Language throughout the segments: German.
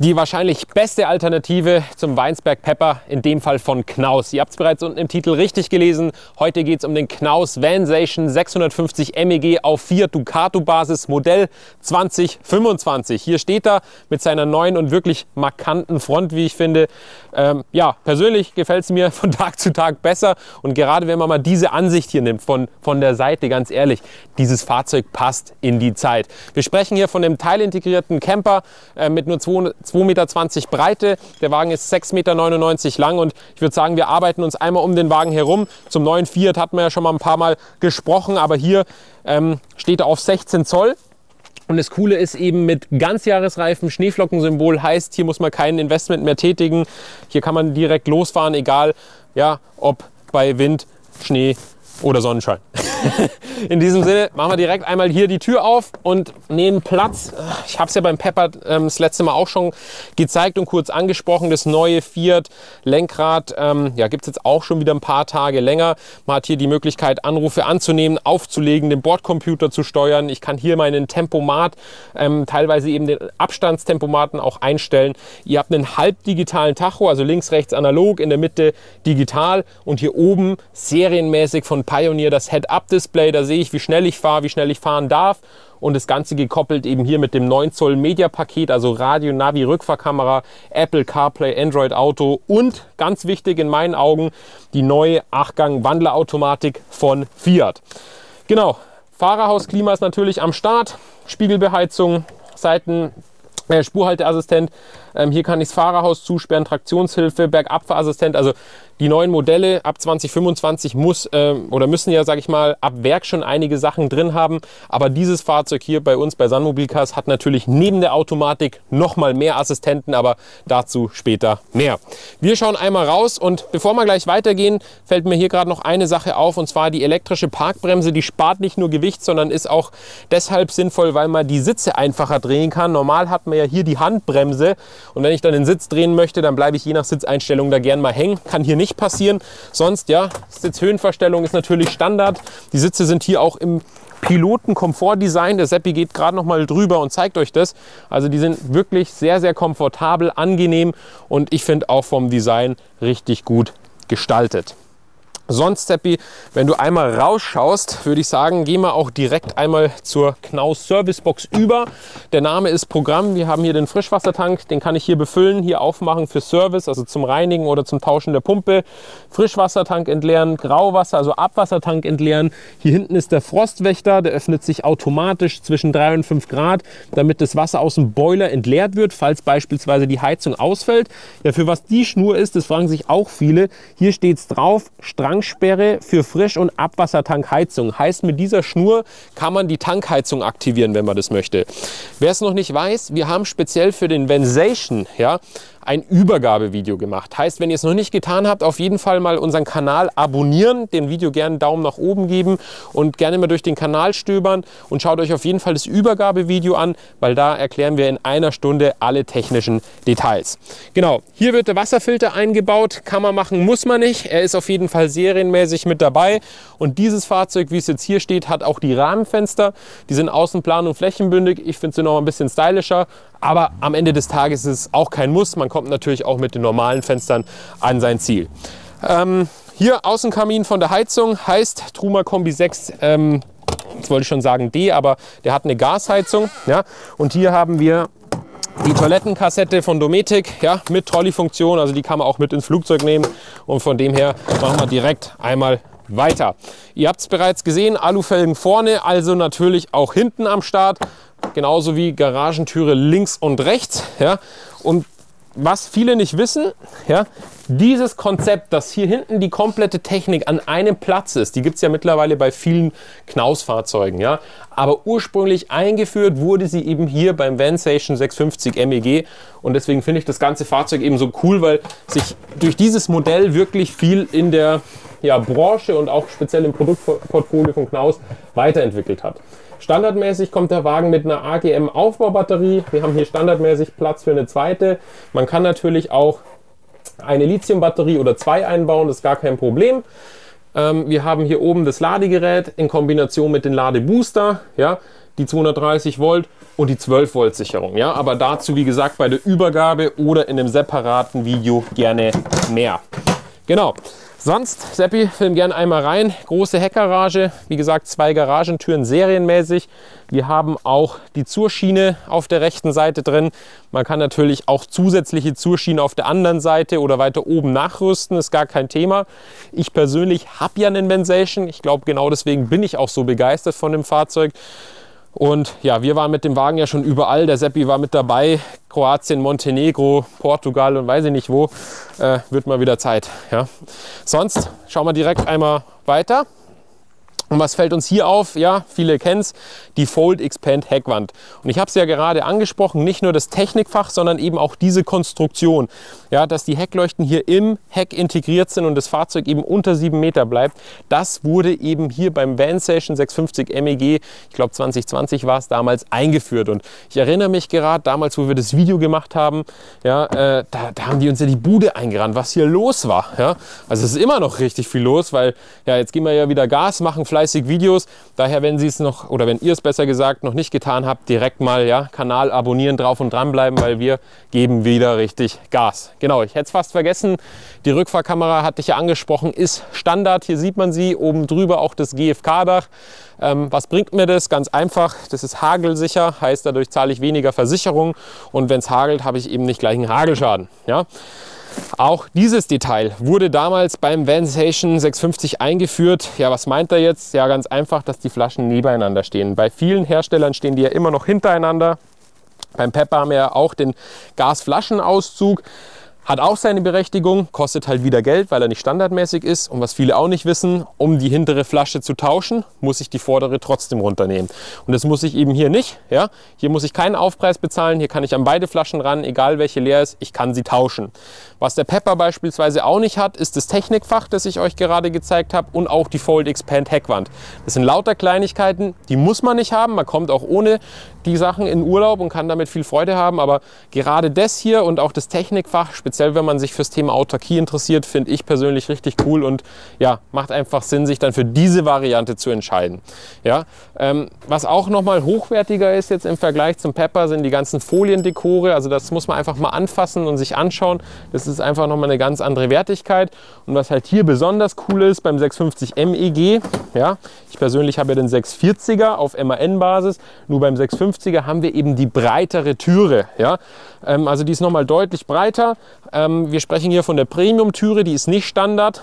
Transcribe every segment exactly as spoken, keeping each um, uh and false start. die wahrscheinlich beste Alternative zum Weinsberg Pepper, in dem Fall von Knaus. Ihr habt es bereits unten im Titel richtig gelesen. Heute geht es um den Knaus VanSation sechshundertfünfzig M E G auf Fiat Ducato Basis, Modell zwanzig fünfundzwanzig. Hier steht er mit seiner neuen und wirklich markanten Front, wie ich finde. Ähm, ja, persönlich gefällt es mir von Tag zu Tag besser. Und gerade wenn man mal diese Ansicht hier nimmt, von, von der Seite, ganz ehrlich, dieses Fahrzeug passt in die Zeit. Wir sprechen hier von einem teilintegrierten Camper äh, mit nur zwei Meter zwanzig Breite, der Wagen ist sechs Meter neunundneunzig lang und ich würde sagen, wir arbeiten uns einmal um den Wagen herum. Zum neuen Fiat hat man ja schon mal ein paar Mal gesprochen, aber hier ähm, steht er auf sechzehn Zoll. Und das Coole ist eben mit Ganzjahresreifen, Schneeflockensymbol, heißt, hier muss man kein Investment mehr tätigen. Hier kann man direkt losfahren, egal ja, ob bei Wind, Schnee oder Sonnenschein. In diesem Sinne machen wir direkt einmal hier die Tür auf und nehmen Platz. Ich habe es ja beim Pepper ähm, das letzte Mal auch schon gezeigt und kurz angesprochen. Das neue Fiat Lenkrad ähm, ja, gibt es jetzt auch schon wieder ein paar Tage länger. Man hat hier die Möglichkeit, Anrufe anzunehmen, aufzulegen, den Bordcomputer zu steuern. Ich kann hier meinen Tempomat, ähm, teilweise eben den Abstandstempomaten auch einstellen. Ihr habt einen halbdigitalen Tacho, also links, rechts analog, in der Mitte digital und hier oben serienmäßig von Pioneer das Head-Up-Display. Da sehe ich, wie schnell ich fahre, wie schnell ich fahren darf. Und das Ganze gekoppelt eben hier mit dem neun Zoll Media-Paket, also Radio, Navi, Rückfahrkamera, Apple CarPlay, Android Auto und ganz wichtig in meinen Augen die neue acht Gang Wandlerautomatik von Fiat. Genau, Fahrerhausklima ist natürlich am Start, Spiegelbeheizung, Seiten, äh, Spurhalteassistent. Ähm, hier kann ich das Fahrerhaus zusperren, Traktionshilfe, Bergabfahrassistent, also die neuen Modelle ab zwanzig fünfundzwanzig muss ähm, oder müssen ja, sage ich mal, ab Werk schon einige Sachen drin haben. Aber dieses Fahrzeug hier bei uns bei Sunmobil Cars hat natürlich neben der Automatik nochmal mehr Assistenten, aber dazu später mehr. Wir schauen einmal raus und bevor wir gleich weitergehen, fällt mir hier gerade noch eine Sache auf, und zwar die elektrische Parkbremse. Die spart nicht nur Gewicht, sondern ist auch deshalb sinnvoll, weil man die Sitze einfacher drehen kann. Normal hat man ja hier die Handbremse und wenn ich dann den Sitz drehen möchte, dann bleibe ich je nach Sitzeinstellung da gern mal hängen. Kann hier nicht passieren. Sonst, ja, Sitzhöhenverstellung ist natürlich Standard. Die Sitze sind hier auch im Piloten-Komfort-Design. Der Seppi geht gerade noch mal drüber und zeigt euch das. Also die sind wirklich sehr, sehr komfortabel, angenehm und ich finde auch vom Design richtig gut gestaltet. Sonst, Seppi, wenn du einmal rausschaust, würde ich sagen, gehen wir auch direkt einmal zur Knaus Servicebox über. Der Name ist Programm. Wir haben hier den Frischwassertank, den kann ich hier befüllen, hier aufmachen für Service, also zum Reinigen oder zum Tauschen der Pumpe. Frischwassertank entleeren, Grauwasser, also Abwassertank entleeren. Hier hinten ist der Frostwächter, der öffnet sich automatisch zwischen drei und fünf Grad, damit das Wasser aus dem Boiler entleert wird, falls beispielsweise die Heizung ausfällt. Ja, für was die Schnur ist, das fragen sich auch viele. Hier steht es drauf, Strang Sperre für Frisch- und Abwassertankheizung. Heißt, mit dieser Schnur kann man die Tankheizung aktivieren, wenn man das möchte. Wer es noch nicht weiß, wir haben speziell für den VanSation, ja, ein Übergabevideo gemacht. Heißt, wenn ihr es noch nicht getan habt, auf jeden Fall mal unseren Kanal abonnieren, dem Video gerne einen Daumen nach oben geben und gerne mal durch den Kanal stöbern und schaut euch auf jeden Fall das Übergabevideo an, weil da erklären wir in einer Stunde alle technischen Details. Genau, hier wird der Wasserfilter eingebaut, kann man machen, muss man nicht. Er ist auf jeden Fall serienmäßig mit dabei und dieses Fahrzeug, wie es jetzt hier steht, hat auch die Rahmenfenster. Die sind außenplan- und flächenbündig. Ich finde sie noch ein bisschen stylischer, aber am Ende des Tages ist es auch kein Muss. Man kommt natürlich auch mit den normalen Fenstern an sein Ziel. Ähm, hier Außenkamin von der Heizung, heißt Truma Kombi sechs, ähm, jetzt wollte ich schon sagen D, aber der hat eine Gasheizung. Ja? Und hier haben wir die Toilettenkassette von Dometic, ja, mit Trolley-Funktion, also die kann man auch mit ins Flugzeug nehmen. Und von dem her machen wir direkt einmal weiter. Ihr habt es bereits gesehen, Alufelgen vorne, also natürlich auch hinten am Start. Genauso wie Garagentüre links und rechts. Ja? Und was viele nicht wissen, ja, dieses Konzept, dass hier hinten die komplette Technik an einem Platz ist, die gibt es ja mittlerweile bei vielen Knaus-Fahrzeugen, ja. Aber ursprünglich eingeführt wurde sie eben hier beim VanSation sechshundertfünfzig M E G und deswegen finde ich das ganze Fahrzeug eben so cool, weil sich durch dieses Modell wirklich viel in der, ja, Branche und auch speziell im Produktportfolio von Knaus weiterentwickelt hat. Standardmäßig kommt der Wagen mit einer A G M Aufbaubatterie. Wir haben hier standardmäßig Platz für eine zweite. Man kann natürlich auch eine Lithiumbatterie oder zwei einbauen, das ist gar kein Problem. Ähm, wir haben hier oben das Ladegerät in Kombination mit den Ladebooster. Ja, die zweihundertdreißig Volt und die zwölf Volt Sicherung. Ja? Aber dazu, wie gesagt, bei der Übergabe oder in einem separaten Video gerne mehr. Genau. Sonst, Seppi, film gerne einmal rein. Große Heckgarage, wie gesagt, zwei Garagentüren serienmäßig. Wir haben auch die Zurschiene auf der rechten Seite drin. Man kann natürlich auch zusätzliche Zurschienen auf der anderen Seite oder weiter oben nachrüsten, ist gar kein Thema. Ich persönlich habe ja einen VanSation. Ich glaube, genau deswegen bin ich auch so begeistert von dem Fahrzeug. Und ja, wir waren mit dem Wagen ja schon überall. Der Seppi war mit dabei. Kroatien, Montenegro, Portugal und weiß ich nicht wo. Äh, wird mal wieder Zeit. Ja. Sonst schauen wir direkt einmal weiter. Und was fällt uns hier auf? Ja, viele kennen es, die Fold Expand Heckwand. Und ich habe es ja gerade angesprochen, nicht nur das Technikfach, sondern eben auch diese Konstruktion. Ja, dass die Heckleuchten hier im Heck integriert sind und das Fahrzeug eben unter sieben Meter bleibt. Das wurde eben hier beim VanSation sechshundertfünfzig M E G, ich glaube zwanzig zwanzig war es, damals eingeführt. Und ich erinnere mich gerade, damals, wo wir das Video gemacht haben, ja, äh, da, da haben die uns ja die Bude eingerannt, was hier los war. Ja. Also es ist immer noch richtig viel los, weil ja, jetzt gehen wir ja wieder Gas, machen vielleicht Videos. Daher, wenn Sie es noch, oder wenn ihr es besser gesagt noch nicht getan habt, direkt mal ja, Kanal abonnieren, drauf und dran bleiben, weil wir geben wieder richtig Gas. Genau, ich hätte es fast vergessen, die Rückfahrkamera hatte ich ja angesprochen, ist Standard. Hier sieht man sie, oben drüber auch das G F K-Dach. Ähm, was bringt mir das? Ganz einfach, das ist hagelsicher, heißt dadurch zahle ich weniger Versicherung und wenn es hagelt, habe ich eben nicht gleich einen Hagelschaden. Ja? Auch dieses Detail wurde damals beim VanSation sechshundertfünfzig eingeführt. Ja, was meint er jetzt? Ja, ganz einfach, dass die Flaschen nebeneinander stehen. Bei vielen Herstellern stehen die ja immer noch hintereinander. Beim Pepper haben wir ja auch den Gasflaschenauszug. Hat auch seine Berechtigung, kostet halt wieder Geld, weil er nicht standardmäßig ist. Und was viele auch nicht wissen, um die hintere Flasche zu tauschen, muss ich die vordere trotzdem runternehmen. Und das muss ich eben hier nicht. Ja? Hier muss ich keinen Aufpreis bezahlen, hier kann ich an beide Flaschen ran, egal welche leer ist, ich kann sie tauschen. Was der Pepper beispielsweise auch nicht hat, ist das Technikfach, das ich euch gerade gezeigt habe und auch die Fold Expand Heckwand. Das sind lauter Kleinigkeiten, die muss man nicht haben, man kommt auch ohne die Sachen in Urlaub und kann damit viel Freude haben, aber gerade das hier und auch das Technikfach, speziell wenn man sich fürs Thema Autarkie interessiert, finde ich persönlich richtig cool und ja, macht einfach Sinn, sich dann für diese Variante zu entscheiden. Ja, ähm, was auch nochmal hochwertiger ist jetzt im Vergleich zum Pepper, sind die ganzen Foliendekore, also das muss man einfach mal anfassen und sich anschauen, das ist einfach nochmal eine ganz andere Wertigkeit und was halt hier besonders cool ist beim sechshundertfünfzig M E G, ja, ich persönlich habe ja den sechshundertvierziger auf M A N-Basis, nur beim sechshundertfünfzig haben wir eben die breitere Türe. Ja? Ähm, also die ist nochmal deutlich breiter. Ähm, wir sprechen hier von der Premium-Türe, die ist nicht Standard.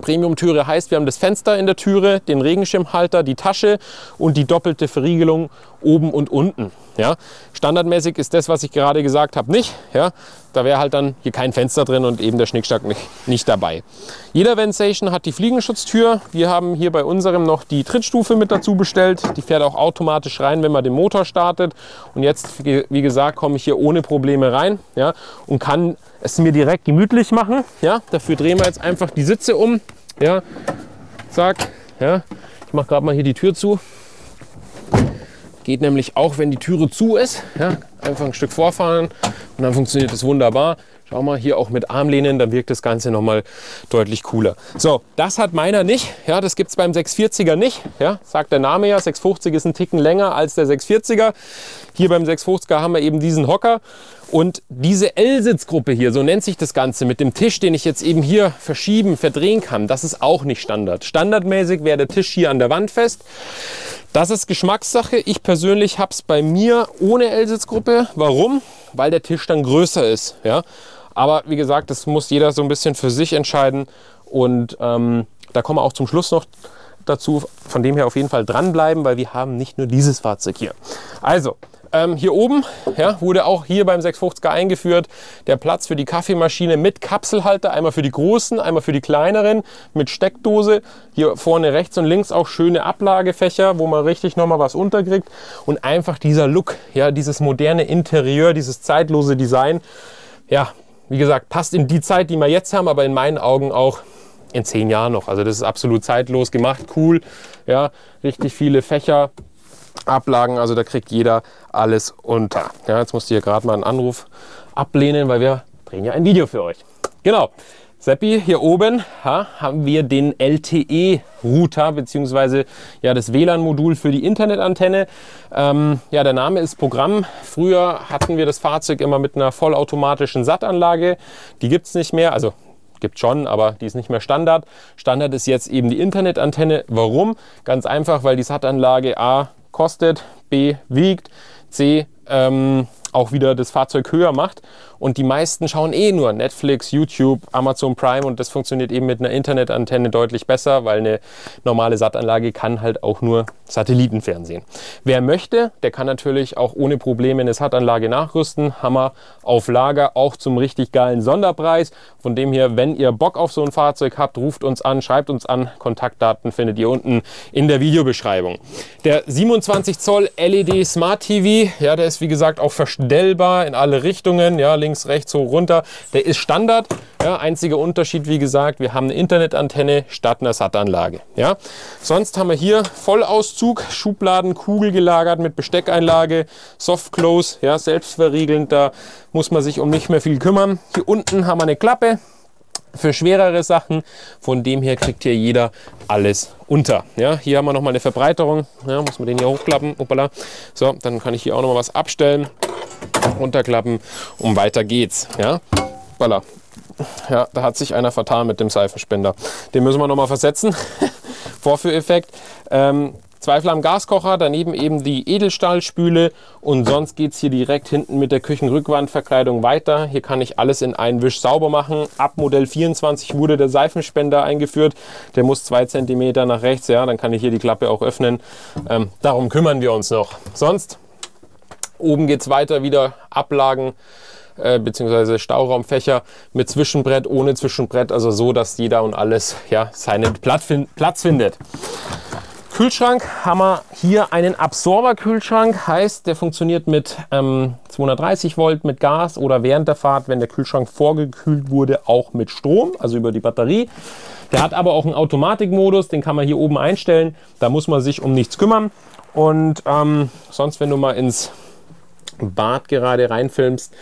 Premium-Türe heißt, wir haben das Fenster in der Türe, den Regenschirmhalter, die Tasche und die doppelte Verriegelung oben und unten. Ja? Standardmäßig ist das, was ich gerade gesagt habe, nicht. Ja? Da wäre halt dann hier kein Fenster drin und eben der Schnickschnack nicht, nicht dabei. Jeder VanSation hat die Fliegenschutztür. Wir haben hier bei unserem noch die Trittstufe mit dazu bestellt. Die fährt auch automatisch rein, wenn man den Motor startet. Und jetzt, wie gesagt, komme ich hier ohne Probleme rein, ja, und kann es mir direkt gemütlich machen. Ja. Dafür drehen wir jetzt einfach die Sitze um. Ja. Zack. Ja. Ich mache gerade mal hier die Tür zu. Geht nämlich auch, wenn die Türe zu ist. Ja, einfach ein Stück vorfahren und dann funktioniert das wunderbar. Schau mal, hier auch mit Armlehnen, dann wirkt das Ganze nochmal deutlich cooler. So, das hat meiner nicht. Ja, das gibt es beim sechshundertvierziger nicht. Ja, sagt der Name ja, sechshundertfünfzig ist ein Ticken länger als der sechshundertvierziger. Hier beim sechshundertfünfziger haben wir eben diesen Hocker. Und diese L-Sitzgruppe hier, so nennt sich das Ganze, mit dem Tisch, den ich jetzt eben hier verschieben, verdrehen kann, das ist auch nicht Standard. Standardmäßig wäre der Tisch hier an der Wand fest. Das ist Geschmackssache. Ich persönlich habe es bei mir ohne L-Sitzgruppe. Warum? Weil der Tisch dann größer ist. Ja? Aber wie gesagt, das muss jeder so ein bisschen für sich entscheiden. Und ähm, da kommen wir auch zum Schluss noch dazu. Von dem her auf jeden Fall dranbleiben, weil wir haben nicht nur dieses Fahrzeug hier. Also, ähm, hier oben ja, wurde auch hier beim sechshundertfünfziger eingeführt der Platz für die Kaffeemaschine mit Kapselhalter. Einmal für die großen, einmal für die kleineren mit Steckdose. Hier vorne rechts und links auch schöne Ablagefächer, wo man richtig nochmal was unterkriegt. Und einfach dieser Look, ja, dieses moderne Interieur, dieses zeitlose Design. Ja, wie gesagt, passt in die Zeit, die wir jetzt haben, aber in meinen Augen auch in zehn Jahren noch. Also das ist absolut zeitlos gemacht, cool, ja, richtig viele Fächer, Ablagen, also da kriegt jeder alles unter. Ja, jetzt musste ich hier gerade mal einen Anruf ablehnen, weil wir drehen ja ein Video für euch. Genau, Seppi, hier oben ha, haben wir den L T E-Router bzw. ja, das W L A N-Modul für die Internetantenne. Ähm, ja, der Name ist Programm. Früher hatten wir das Fahrzeug immer mit einer vollautomatischen SAT-Anlage. Die gibt es nicht mehr, also gibt es schon, aber die ist nicht mehr Standard. Standard ist jetzt eben die Internetantenne. Warum? Ganz einfach, weil die SAT-Anlage A kostet, B wiegt, C ähm, auch wieder das Fahrzeug höher macht. Und die meisten schauen eh nur Netflix, YouTube, Amazon Prime und das funktioniert eben mit einer Internetantenne deutlich besser, weil eine normale SAT-Anlage kann halt auch nur Satellitenfernsehen. Wer möchte, der kann natürlich auch ohne Probleme eine SAT-Anlage nachrüsten. Hammer auf Lager, auch zum richtig geilen Sonderpreis. Von dem her, wenn ihr Bock auf so ein Fahrzeug habt, ruft uns an, schreibt uns an. Kontaktdaten findet ihr unten in der Videobeschreibung. Der siebenundzwanzig Zoll L E D Smart T V, ja, der ist wie gesagt auch verstellbar in alle Richtungen, ja, links, rechts, hoch, runter. Der ist Standard. Ja, einziger Unterschied, wie gesagt, wir haben eine Internetantenne statt einer SAT-Anlage. Ja. Sonst haben wir hier Vollauszug, Schubladen, Kugel gelagert mit Besteckeinlage, Soft-Close, ja, selbstverriegelnd, da muss man sich um nicht mehr viel kümmern. Hier unten haben wir eine Klappe für schwerere Sachen, von dem her kriegt hier jeder alles unter. Ja, hier haben wir nochmal eine Verbreiterung, ja, muss man den hier hochklappen, hoppala. So, dann kann ich hier auch nochmal was abstellen, runterklappen und weiter geht's. Ja, hoppala. Ja, da hat sich einer vertan mit dem Seifenspender, den müssen wir nochmal versetzen, Vorführeffekt. Ähm, Zwei Flammen Gaskocher, daneben eben die Edelstahlspüle und sonst geht es hier direkt hinten mit der Küchenrückwandverkleidung weiter. Hier kann ich alles in einen Wisch sauber machen. Ab Modell vierundzwanzig wurde der Seifenspender eingeführt. Der muss zwei Zentimeter nach rechts, ja, dann kann ich hier die Klappe auch öffnen. Ähm, darum kümmern wir uns noch. Sonst, oben geht es weiter, wieder Ablagen äh, bzw. Stauraumfächer mit Zwischenbrett, ohne Zwischenbrett, also so, dass jeder und alles, ja, seinen Platz findet. Kühlschrank haben wir hier einen Absorber-Kühlschrank, heißt der funktioniert mit ähm, zweihundertdreißig Volt mit Gas oder während der Fahrt, wenn der Kühlschrank vorgekühlt wurde, auch mit Strom, also über die Batterie. Der hat aber auch einen Automatikmodus, den kann man hier oben einstellen, da muss man sich um nichts kümmern. Und ähm, sonst, wenn du mal ins Bad gerade reinfilmst,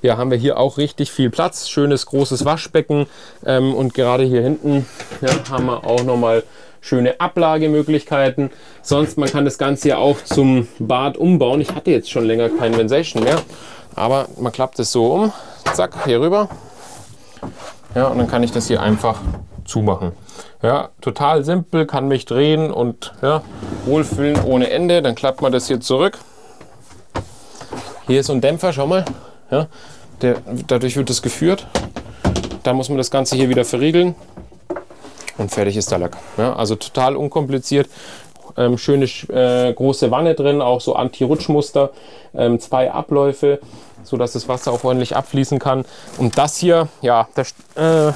ja, haben wir hier auch richtig viel Platz, schönes großes Waschbecken ähm, und gerade hier hinten, ja, haben wir auch nochmal schöne Ablagemöglichkeiten. Sonst, man kann das Ganze ja auch zum Bad umbauen. Ich hatte jetzt schon länger kein VanSation mehr, aber man klappt es so um, zack, hier rüber, ja, und dann kann ich das hier einfach zumachen. Ja, total simpel, kann mich drehen und ja, wohlfühlen ohne Ende. Dann klappt man das hier zurück. Hier ist so ein Dämpfer, schau mal, ja, der, dadurch wird das geführt. Dann muss man das Ganze hier wieder verriegeln und fertig ist der Lack. Ja, also total unkompliziert. Ähm, schöne äh, große Wanne drin, auch so Anti-Rutschmuster, ähm, zwei Abläufe, sodass das Wasser auch ordentlich abfließen kann. Und das hier, ja, da äh,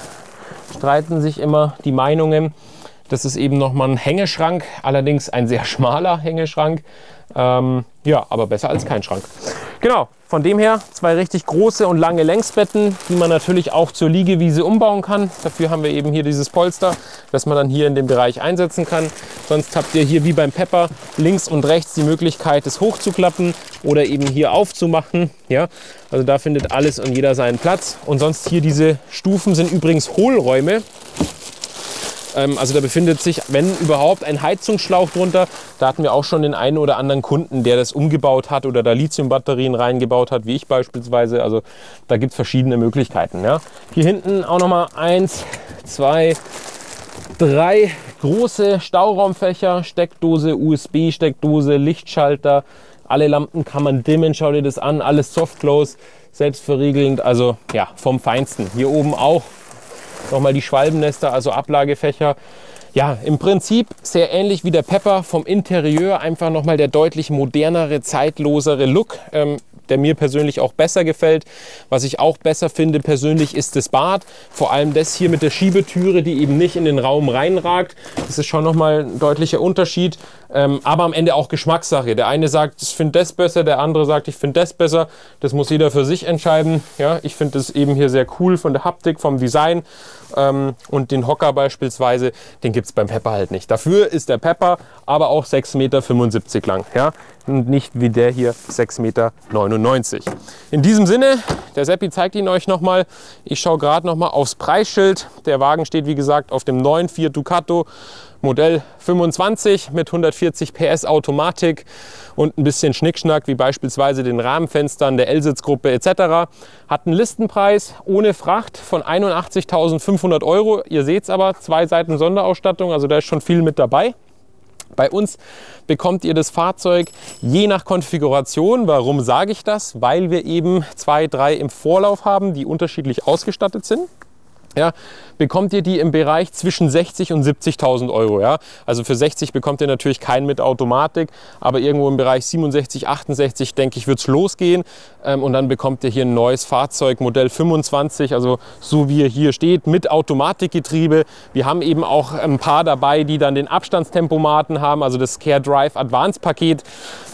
streiten sich immer die Meinungen. Das ist eben nochmal ein Hängeschrank, allerdings ein sehr schmaler Hängeschrank. Ähm, ja, aber besser als kein Schrank. Genau, von dem her zwei richtig große und lange Längsbetten, die man natürlich auch zur Liegewiese umbauen kann. Dafür haben wir eben hier dieses Polster, das man dann hier in dem Bereich einsetzen kann. Sonst habt ihr hier wie beim Pepper links und rechts die Möglichkeit, es hochzuklappen oder eben hier aufzumachen. Ja, also da findet alles und jeder seinen Platz. Und sonst hier diese Stufen sind übrigens Hohlräume. Also da befindet sich, wenn überhaupt, ein Heizungsschlauch drunter. Da hatten wir auch schon den einen oder anderen Kunden, der das umgebaut hat oder da Lithiumbatterien reingebaut hat, wie ich beispielsweise. Also da gibt es verschiedene Möglichkeiten. Ja. Hier hinten auch nochmal eins, zwei, drei große Stauraumfächer, Steckdose, U S B-Steckdose, Lichtschalter. Alle Lampen kann man dimmen, schau dir das an, alles soft-close, selbstverriegelnd, also ja, vom Feinsten. Hier oben auch nochmal die Schwalbennester, also Ablagefächer. Ja, im Prinzip sehr ähnlich wie der Pepper. Vom Interieur einfach nochmal der deutlich modernere, zeitlosere Look, ähm, der mir persönlich auch besser gefällt. Was ich auch besser finde persönlich ist das Bad. Vor allem das hier mit der Schiebetüre, die eben nicht in den Raum reinragt. Das ist schon nochmal ein deutlicher Unterschied. Ähm, aber am Ende auch Geschmackssache. Der eine sagt, ich finde das besser, der andere sagt, ich finde das besser. Das muss jeder für sich entscheiden. Ja, ich finde das eben hier sehr cool von der Haptik, vom Design. Ähm, und den Hocker beispielsweise, den gibt es beim Pepper halt nicht. Dafür ist der Pepper aber auch sechs Meter fünfundsiebzig lang. Ja? Und nicht wie der hier sechs Meter neunundneunzig. In diesem Sinne, der Seppi zeigt ihn euch nochmal. Ich schaue gerade nochmal aufs Preisschild. Der Wagen steht, wie gesagt, auf dem neuen Fiat Ducato. Modell fünfundzwanzig mit hundertvierzig P S Automatik und ein bisschen Schnickschnack, wie beispielsweise den Rahmenfenstern der L-Sitz-Gruppe et cetera. Hat einen Listenpreis ohne Fracht von einundachtzigtausendfünfhundert Euro. Ihr seht es aber, zwei Seiten Sonderausstattung, also da ist schon viel mit dabei. Bei uns bekommt ihr das Fahrzeug je nach Konfiguration. Warum sage ich das? Weil wir eben zwei, drei im Vorlauf haben, die unterschiedlich ausgestattet sind. Ja, bekommt ihr die im Bereich zwischen sechzig und siebzigtausend Euro. Ja? Also für sechzig bekommt ihr natürlich keinen mit Automatik, aber irgendwo im Bereich siebenundsechzig, achtundsechzig, denke ich, wird es losgehen. Ähm, und dann bekommt ihr hier ein neues Fahrzeug, Modell fünfundzwanzig, also so wie er hier steht, mit Automatikgetriebe. Wir haben eben auch ein paar dabei, die dann den Abstandstempomaten haben, also das Care Drive Advance Paket.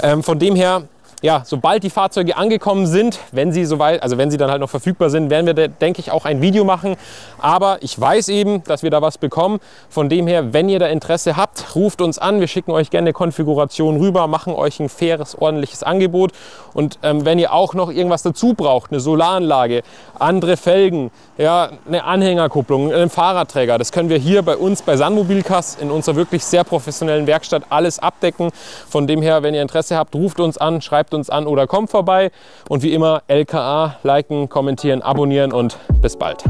Ähm, von dem her... Ja, sobald die Fahrzeuge angekommen sind, wenn sie soweit, also wenn sie dann halt noch verfügbar sind, werden wir, da, denke ich, auch ein Video machen. Aber ich weiß eben, dass wir da was bekommen. Von dem her, wenn ihr da Interesse habt, ruft uns an. Wir schicken euch gerne eine Konfiguration rüber, machen euch ein faires, ordentliches Angebot. Und ähm, wenn ihr auch noch irgendwas dazu braucht, eine Solaranlage, andere Felgen, ja, eine Anhängerkupplung, einen Fahrradträger, das können wir hier bei uns bei Sunmobil Cars in unserer wirklich sehr professionellen Werkstatt alles abdecken. Von dem her, wenn ihr Interesse habt, ruft uns an, schreibt uns an oder kommt vorbei und wie immer L K A liken, kommentieren, abonnieren und bis bald.